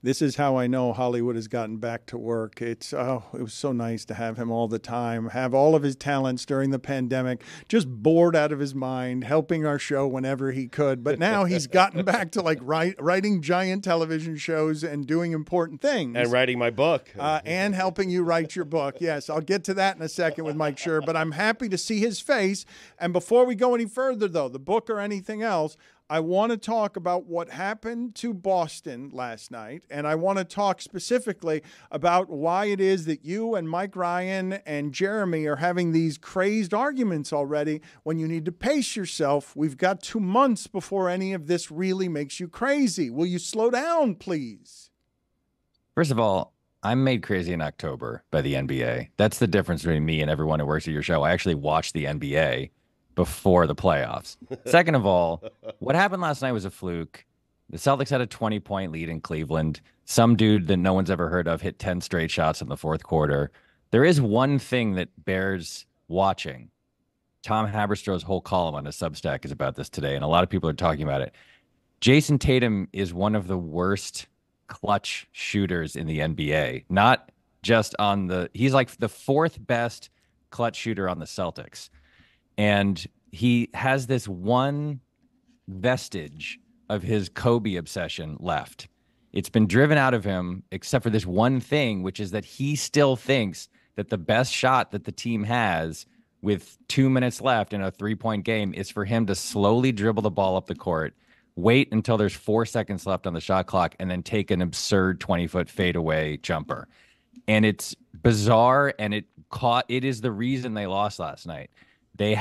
This is how I know Hollywood has gotten back to work. It was so nice to have him all the time, have all of his talents during the pandemic, just bored out of his mind, helping our show whenever he could. But now he's gotten back to like writing giant television shows and doing important things. And writing my book. And helping you write your book. Yes, I'll get to that in a second with Mike Schur, but I'm happy to see his face. And before we go any further, though, the book or anything else, I want to talk about what happened to Boston last night, and I want to talk specifically about why it is that you and Mike Ryan and Jeremy are having these crazed arguments already when you need to pace yourself. We've got 2 months before any of this really makes you crazy. Will you slow down, please? First of all, I'm made crazy in October by the NBA. That's the difference between me and everyone who works at your show. I actually watch the NBA before the playoffs. Second of all, what happened last night was a fluke. The Celtics had a 20-point lead in Cleveland. Some dude that no one's ever heard of hit 10 straight shots in the fourth quarter. There is one thing that bears watching. Tom Haberstrow's whole column on his Substack is about this today, and a lot of people are talking about it. Jayson Tatum is one of the worst clutch shooters in the NBA. Not just on the... He's like the fourth best clutch shooter on the Celtics. And he has this one vestige of his Kobe obsession left. It's been driven out of him, except for this one thing, which is that he still thinks that the best shot that the team has with 2 minutes left in a three-point game is for him to slowly dribble the ball up the court, wait until there's 4 seconds left on the shot clock, and then take an absurd 20-foot fadeaway jumper. And it's bizarre, and it is the reason they lost last night. They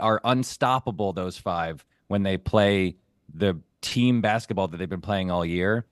are unstoppable, those five, when they play the team basketball that they've been playing all year.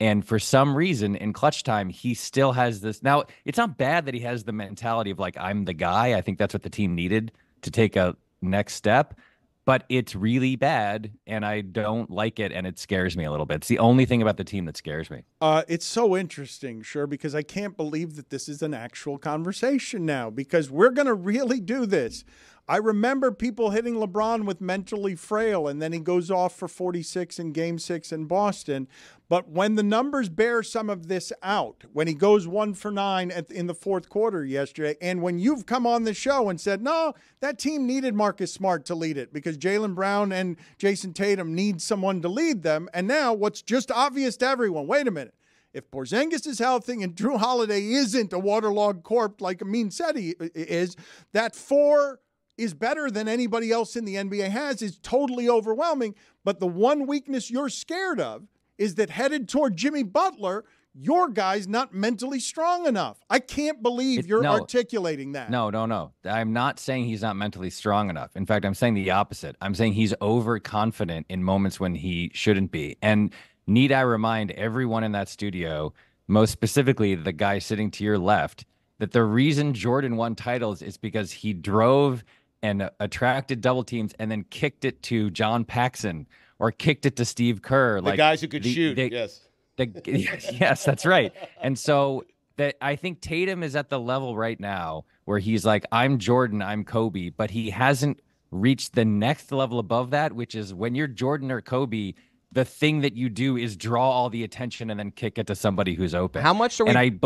And for some reason, in clutch time, he still has this. Now, it's not bad that he has the mentality of, like, I'm the guy. I think that's what the team needed to take a next step. But it's really bad, and I don't like it, and it scares me a little bit. It's the only thing about the team that scares me. It's so interesting, sure, because I can't believe that this is an actual conversation now, because we're going to really do this. I remember people hitting LeBron with mentally frail, and then he goes off for 46 in Game 6 in Boston. But when the numbers bear some of this out, when he goes 1 for 9 in the fourth quarter yesterday, and when you've come on the show and said, no, that team needed Marcus Smart to lead it because Jaylen Brown and Jayson Tatum need someone to lead them. And now what's just obvious to everyone, wait a minute, if Porzingis is healthy and Jrue Holiday isn't a waterlogged corpse like Amin said he is, that 4 is better than anybody else in the NBA has is totally overwhelming. But the one weakness you're scared of is that headed toward Jimmy Butler, your guy's not mentally strong enough. I can't believe articulating that. No. I'm not saying he's not mentally strong enough. In fact, I'm saying the opposite. I'm saying he's overconfident in moments when he shouldn't be. And need I remind everyone in that studio, most specifically the guy sitting to your left, that the reason Jordan won titles is because he drove and attracted double teams and then kicked it to John Paxson or kicked it to Steve Kerr. The guys who could shoot, yes. Yes, that's right. And so that I think Tatum is at the level right now where he's like, I'm Jordan, I'm Kobe, but he hasn't reached the next level above that, which is when you're Jordan or Kobe, the thing that you do is draw all the attention and then kick it to somebody who's open. How much are we...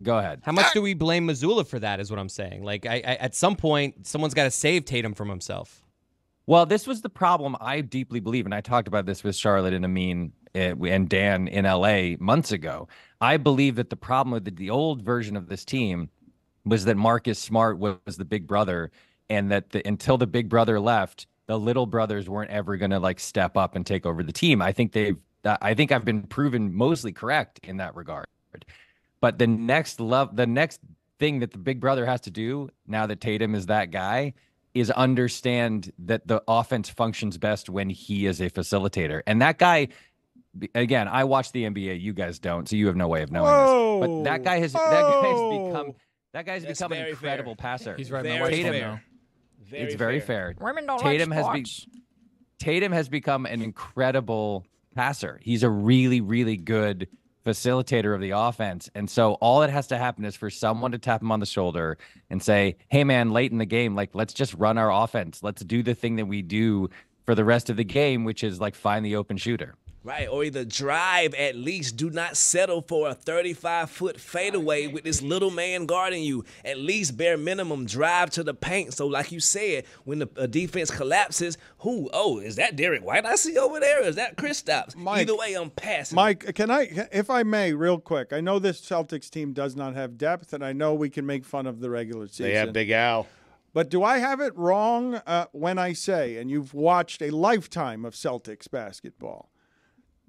Go ahead. How much do we blame Mazzulla for that is what I'm saying. Like, I at some point, someone's got to save Tatum from himself. Well, this was the problem I deeply believe, and I talked about this with Charlotte and Amin and Dan in L.A. months ago. I believe that the problem with the old version of this team was that Marcus Smart was the big brother, and that until the big brother left, the little brothers weren't ever going to, like, step up and take over the team. I think I've been proven mostly correct in that regard. But the next thing that the big brother has to do now that Tatum is that guy is understand that the offense functions best when he is a facilitator. And that guy, again, I watch the NBA. You guys don't, so you have no way of knowing this. But that guy has become an incredible passer. He's right now. Tatum, it's very fair. Tatum has become an incredible passer. He's a really, really good facilitator of the offense. And so all that has to happen is for someone to tap him on the shoulder and say, hey man, late in the game, like, let's just run our offense. Let's do the thing that we do for the rest of the game, which is, like, find the open shooter. Right, or either drive at least. Do not settle for a 35-foot fadeaway with this little man guarding you. At least bare minimum, drive to the paint. So like you said, when the defense collapses, who? Oh, is that Derrick White I see over there? Or is that Kristaps? Either way, I'm passing. Mike, can I, if I may, real quick. I know this Celtics team does not have depth, and I know we can make fun of the regular season. They have Big Al. But do I have it wrong when I say, and you've watched a lifetime of Celtics basketball,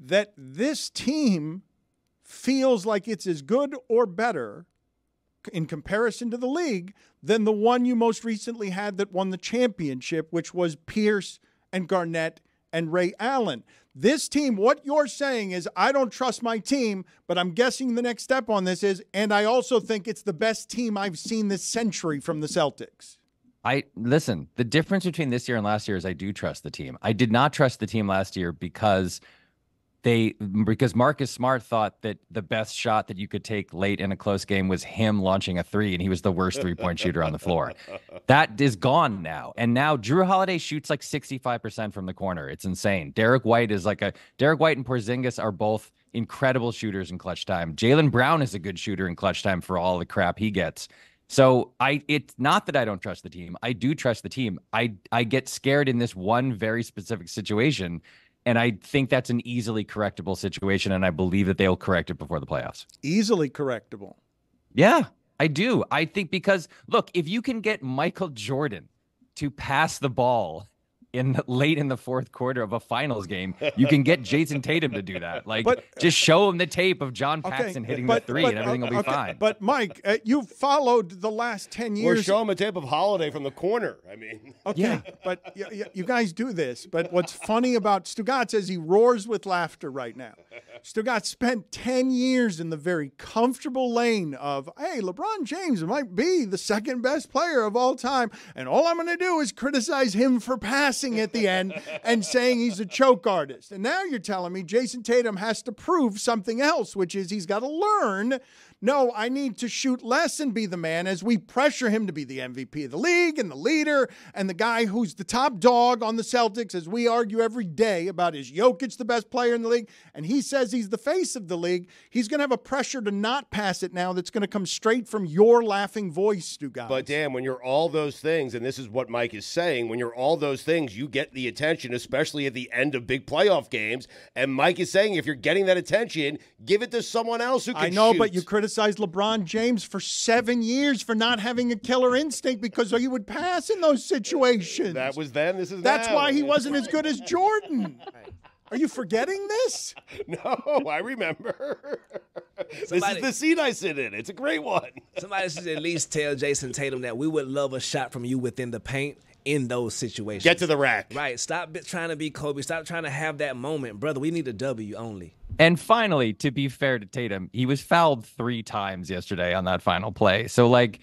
that this team feels like it's as good or better in comparison to the league than the one you most recently had that won the championship, which was Pierce and Garnett and Ray Allen. This team, what you're saying is, I don't trust my team, but I'm guessing the next step on this is, and I also think it's the best team I've seen this century from the Celtics. Listen, the difference between this year and last year is I do trust the team. I did not trust the team last year because Marcus Smart thought that the best shot that you could take late in a close game was him launching a three, and he was the worst three-point shooter on the floor. That is gone now. And now Jrue Holiday shoots like 65% from the corner. It's insane. Derrick White and Porzingis are both incredible shooters in clutch time. Jaylen Brown is a good shooter in clutch time for all the crap he gets. So it's not that I don't trust the team. I do trust the team. I get scared in this one very specific situation. And I think that's an easily correctable situation, and I believe that they'll correct it before the playoffs. Easily correctable. Yeah, I do. I think because, look, if you can get Michael Jordan to pass the ball late in the fourth quarter of a finals game, you can get Jayson Tatum to do that. Like, just show him the tape of John Paxson hitting the three, and everything will be fine. But, Mike, you've followed the last 10 years. Or show him a tape of Holiday from the corner. I mean. Okay, yeah. But you guys do this. But what's funny about Stugotz is he roars with laughter right now. Stugotz spent 10 years in the very comfortable lane of, hey, LeBron James might be the second best player of all time, and all I'm going to do is criticize him for passing at the end and saying he's a choke artist. And now you're telling me Jayson Tatum has to prove something else, which is he's got to learn, no, I need to shoot less and be the man as we pressure him to be the MVP of the league and the leader and the guy who's the top dog on the Celtics, as we argue every day about is Jokic the best player in the league, and he says he's the face of the league. He's going to have a pressure to not pass it now that's going to come straight from your laughing voice, Stugotz. But, Dan, when you're all those things, and this is what Mike is saying, when you're all those things, you get the attention, especially at the end of big playoff games. And Mike is saying if you're getting that attention, give it to someone else who can shoot. I know, but you criticized LeBron James for 7 years for not having a killer instinct because he would pass in those situations. That was then. This is That's now. Why he wasn't as good as Jordan. Are you forgetting this? No, I remember. This is the seat I sit in. It's a great one. Somebody should at least tell Jayson Tatum that we would love a shot from you within the paint. In those situations. Get to the rack. Right. Stop trying to be Kobe. Stop trying to have that moment. Brother, we need a W only. And finally, to be fair to Tatum, he was fouled 3 times yesterday on that final play. So, like,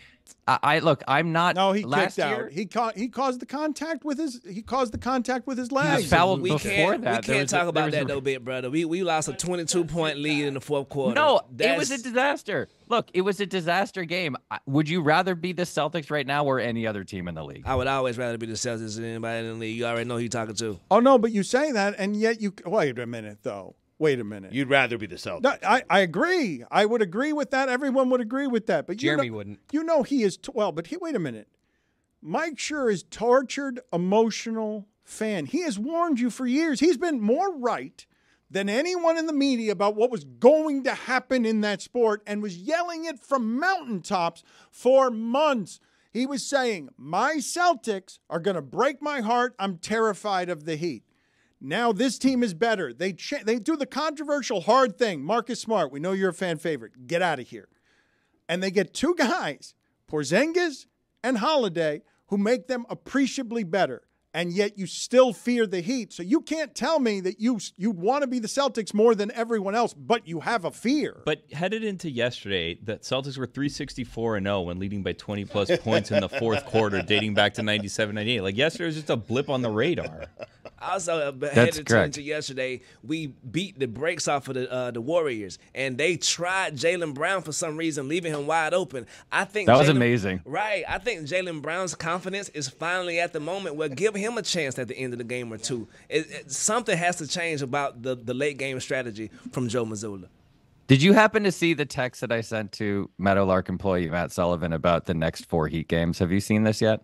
I look, I'm not. No, he kicked out. He caused the contact with his. He caused the contact with his legs. He was fouled before that. We can't talk about that though, big brother. We lost a 22-point lead in the fourth quarter. No, it was a disaster. Look, it was a disaster game. Would you rather be the Celtics right now or any other team in the league? I would always rather be the Celtics than anybody in the league. You already know who you're talking to. Oh no, but you say that, and yet you wait a minute though. Wait a minute. You'd rather be the Celtics. No, I agree. I would agree with that. Everyone would agree with that. But Jeremy wouldn't. You know he is – well, but wait a minute. Mike Schur is tortured, emotional fan. He has warned you for years. He's been more right than anyone in the media about what was going to happen in that sport and was yelling it from mountaintops for months. He was saying, my Celtics are going to break my heart. I'm terrified of the Heat. Now this team is better. They do the controversial hard thing. Marcus Smart, we know you're a fan favorite. Get out of here. And they get 2 guys, Porzingis and Holiday, who make them appreciably better. And yet you still fear the Heat. So you can't tell me that you want to be the Celtics more than everyone else, but you have a fear. But headed into yesterday, the Celtics were 364-0 when leading by 20-plus points in the fourth quarter, dating back to 97-98. Like yesterday was just a blip on the radar. I was headed to yesterday. We beat the brakes off of the Warriors, and they tried Jaylen Brown for some reason, leaving him wide open. I think that was amazing. Right. I think Jaylen Brown's confidence is finally at the moment where give him a chance at the end of the game or two. Something has to change about the late game strategy from Joe Mazzulla. Did you happen to see the text that I sent to Meadowlark employee Matt Sullivan about the next 4 Heat games? Have you seen this yet?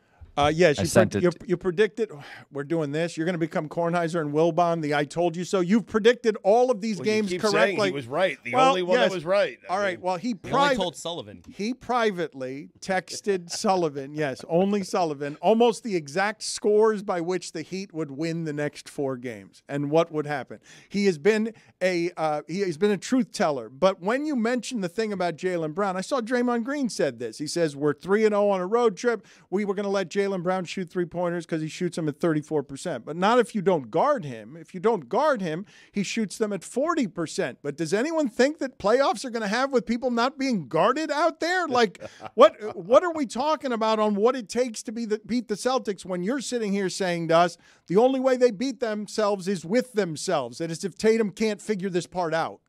Yes, you predicted we're doing this. You're going to become Kornheiser and Wilbon. The I told you so. You've predicted all of these games correctly. He was right. The only one that was right. Well, he told Sullivan. He privately texted Sullivan. Yes, only Sullivan. Almost the exact scores by which the Heat would win the next 4 games and what would happen. He has been a truth teller. But when you mentioned the thing about Jaylen Brown, I saw Draymond Green said this. He says we're 3-0 on a road trip. We were going to let Jaylen Brown shoot 3-pointers because he shoots them at 34%. But not if you don't guard him. If you don't guard him, he shoots them at 40%. But does anyone think that playoffs are going to have with people not being guarded out there? Like, what are we talking about on what it takes to beat the Celtics when you're sitting here saying to us, the only way they beat themselves is with themselves. That is if Tatum can't figure this part out.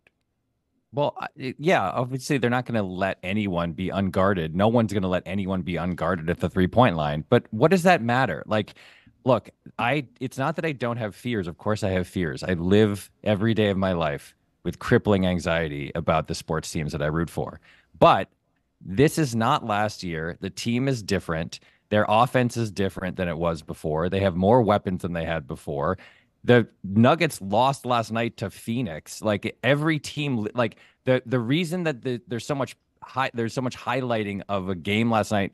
Well, yeah, obviously they're not going to let anyone be unguarded. No one's going to let anyone be unguarded at the three-point line. But what does that matter? Like, look, it's not that I don't have fears. Of course I have fears. I live every day of my life with crippling anxiety about the sports teams that I root for. But this is not last year. The team is different. Their offense is different than it was before. They have more weapons than they had before. The Nuggets lost last night to Phoenix. Like every team, like the reason that there's so much highlighting of a game last night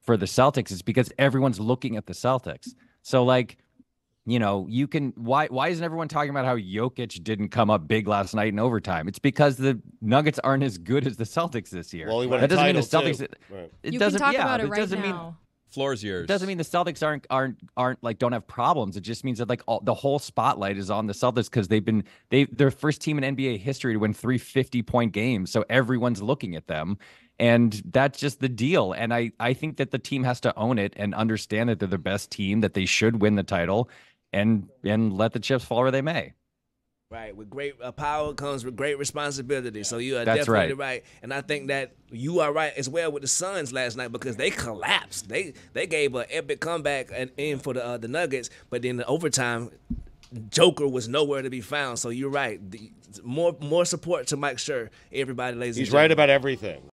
for the Celtics is because everyone's looking at the Celtics. So like, you know, you can why isn't everyone talking about how Jokic didn't come up big last night in overtime? It's because the Nuggets aren't as good as the Celtics this year. Well, he won that doesn't mean the Celtics. It doesn't. Yeah, it doesn't mean. Floor's yours. It doesn't mean the Celtics aren't like don't have problems. It just means that like the whole spotlight is on the Celtics because they're the first team in NBA history to win 3 50-point games. So everyone's looking at them, and that's just the deal. And I think that the team has to own it and understand that they're the best team, that they should win the title, and let the chips fall where they may. Right. With great power comes with great responsibility. So you are definitely right. And I think that you are right as well with the Suns last night because they collapsed. They gave an epic comeback and end for the Nuggets, but then the overtime, Joker was nowhere to be found. So you're right. More support to Mike Schur, everybody, ladies and gentlemen. He's right about everything.